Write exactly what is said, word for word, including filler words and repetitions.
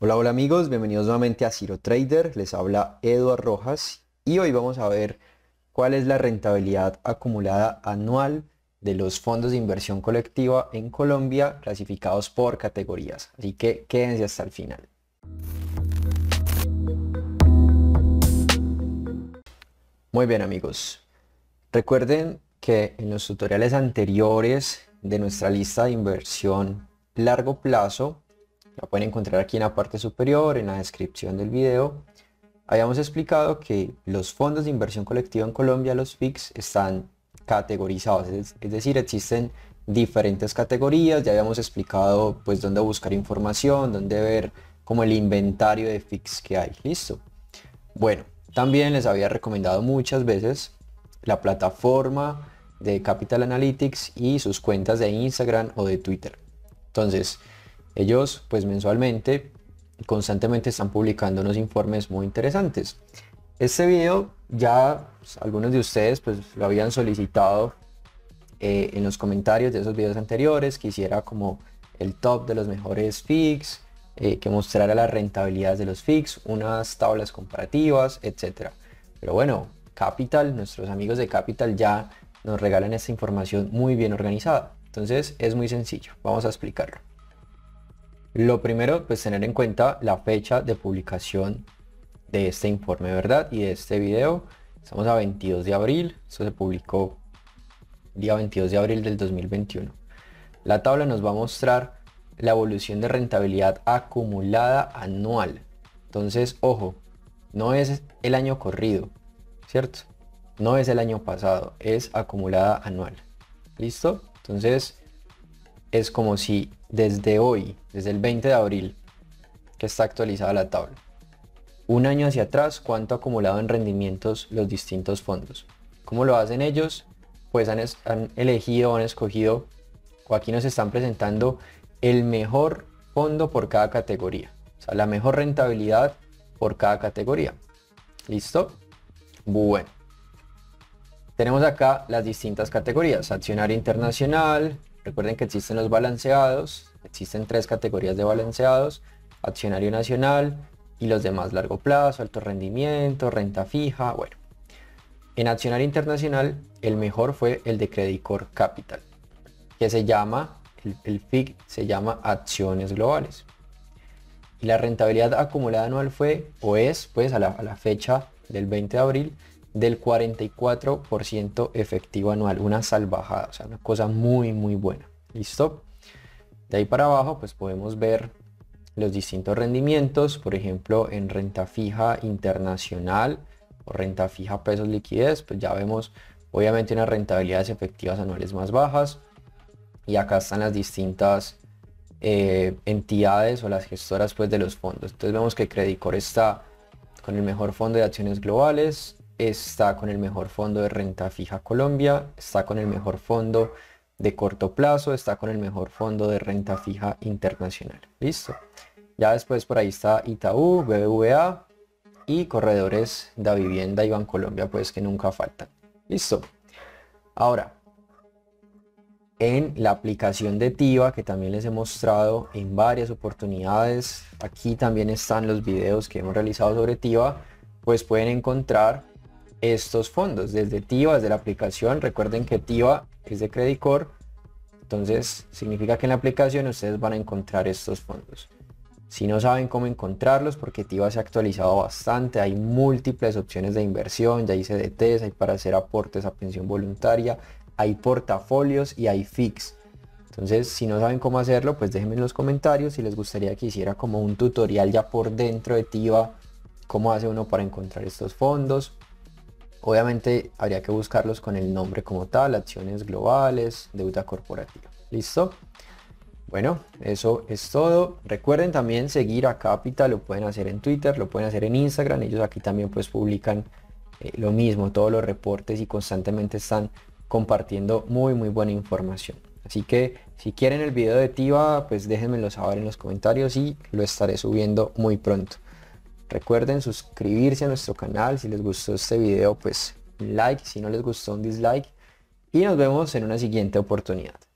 Hola, hola amigos, bienvenidos nuevamente a Zero Trader, les habla Eduard Rojas y hoy vamos a ver cuál es la rentabilidad acumulada anual de los fondos de inversión colectiva en Colombia clasificados por categorías, así que quédense hasta el final. Muy bien amigos, recuerden que en los tutoriales anteriores de nuestra lista de inversión largo plazo, la pueden encontrar aquí en la parte superior, en la descripción del video, habíamos explicado que los fondos de inversión colectiva en Colombia, los F I Cs, están categorizados, es, es decir, existen diferentes categorías. Ya habíamos explicado pues dónde buscar información, dónde ver como el inventario de F I Cs que hay, listo. Bueno, también les había recomendado muchas veces la plataforma de Capital Analytics y sus cuentas de Instagram o de Twitter. Entonces, ellos pues mensualmente constantemente están publicando unos informes muy interesantes. Este video ya pues, algunos de ustedes pues lo habían solicitado eh, en los comentarios de esos videos anteriores, que hiciera como el top de los mejores F I Cs, eh, que mostrara las rentabilidades de los F I Cs, unas tablas comparativas, etcétera. Pero bueno, Capital, nuestros amigos de Capital ya nos regalan esta información muy bien organizada. Entonces es muy sencillo, vamos a explicarlo. Lo primero, pues tener en cuenta la fecha de publicación de este informe, ¿verdad? Y de este video. Estamos a veintidós de abril, esto se publicó día veintidós de abril del dos mil veintiuno. La tabla nos va a mostrar la evolución de rentabilidad acumulada anual. Entonces, ojo, no es el año corrido, ¿cierto? No es el año pasado, es acumulada anual. ¿Listo? Entonces, es como si desde hoy, desde el veinte de abril, que está actualizada la tabla, un año hacia atrás, cuánto ha acumulado en rendimientos los distintos fondos. ¿Cómo lo hacen ellos? Pues han, han elegido, han escogido, o aquí nos están presentando el mejor fondo por cada categoría. O sea, la mejor rentabilidad por cada categoría. ¿Listo? Bueno. Tenemos acá las distintas categorías. Accionario internacional. Recuerden que existen los balanceados. Existen tres categorías de balanceados. Accionario nacional y los demás largo plazo, alto rendimiento, renta fija. Bueno, en accionario internacional el mejor fue el de Credicorp Capital, que se llama, el, el F I C se llama Acciones Globales. Y la rentabilidad acumulada anual fue, o es, pues a la, a la fecha del veinte de abril, del cuarenta y cuatro por ciento efectivo anual, una salvajada, o sea, una cosa muy muy buena. ¿Listo? De ahí para abajo pues podemos ver los distintos rendimientos, por ejemplo en renta fija internacional o renta fija pesos liquidez, pues ya vemos obviamente unas rentabilidades efectivas anuales más bajas, y acá están las distintas eh, entidades o las gestoras pues de los fondos. Entonces vemos que Credicorp está con el mejor fondo de acciones globales, está con el mejor fondo de renta fija Colombia, está con el mejor fondo de corto plazo, está con el mejor fondo de renta fija internacional. Listo. Ya después por ahí está Itaú, B B V A y corredores de vivienda y Bancolombia, pues que nunca faltan. Listo. Ahora, en la aplicación de Tyba, que también les he mostrado en varias oportunidades, aquí también están los videos que hemos realizado sobre Tyba, pues pueden encontrar estos fondos desde Tyba, desde la aplicación. Recuerden que Tyba es de Credicorp, entonces significa que en la aplicación ustedes van a encontrar estos fondos. Si no saben cómo encontrarlos, porque Tyba se ha actualizado bastante, hay múltiples opciones de inversión, ya hay C D Tes, hay para hacer aportes a pensión voluntaria, hay portafolios y hay F I Cs. Entonces, si no saben cómo hacerlo, pues déjenme en los comentarios si les gustaría que hiciera como un tutorial ya por dentro de Tyba, cómo hace uno para encontrar estos fondos. Obviamente habría que buscarlos con el nombre como tal, acciones globales, deuda corporativa. ¿Listo? Bueno, eso es todo. Recuerden también seguir a Capital, lo pueden hacer en Twitter, lo pueden hacer en Instagram. Ellos aquí también pues publican eh, lo mismo, todos los reportes, y constantemente están compartiendo muy muy buena información. Así que si quieren el video de Tyba, pues déjenmelo saber en los comentarios y lo estaré subiendo muy pronto. Recuerden suscribirse a nuestro canal. Si les gustó este video, pues un like. Si no les gustó, un dislike. Y nos vemos en una siguiente oportunidad.